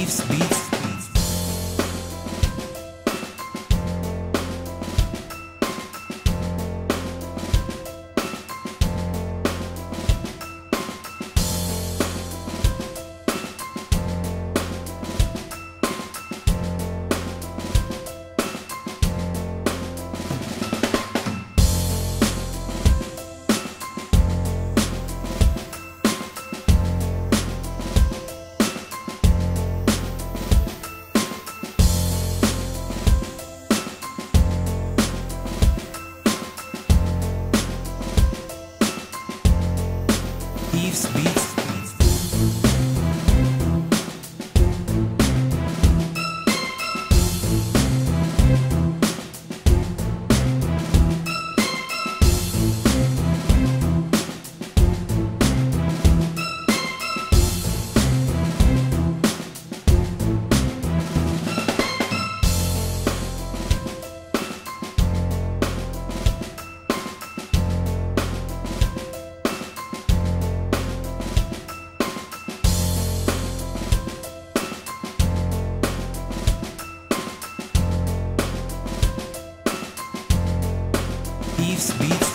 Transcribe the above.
EefsBeatz. EefsBeatz. EefsBeatz.